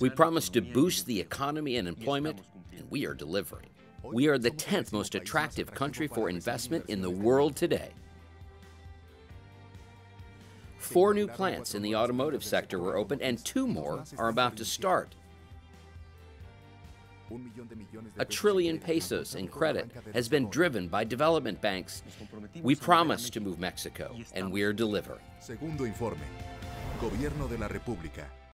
We promised to boost the economy and employment, and we are delivering. We are the 10th most attractive country for investment in the world today. 4 new plants in the automotive sector were opened, and 2 more are about to start. $1 trillion pesos in credit has been driven by development banks. We promised to move Mexico, and we are delivering. Segundo informe, Gobierno de la República.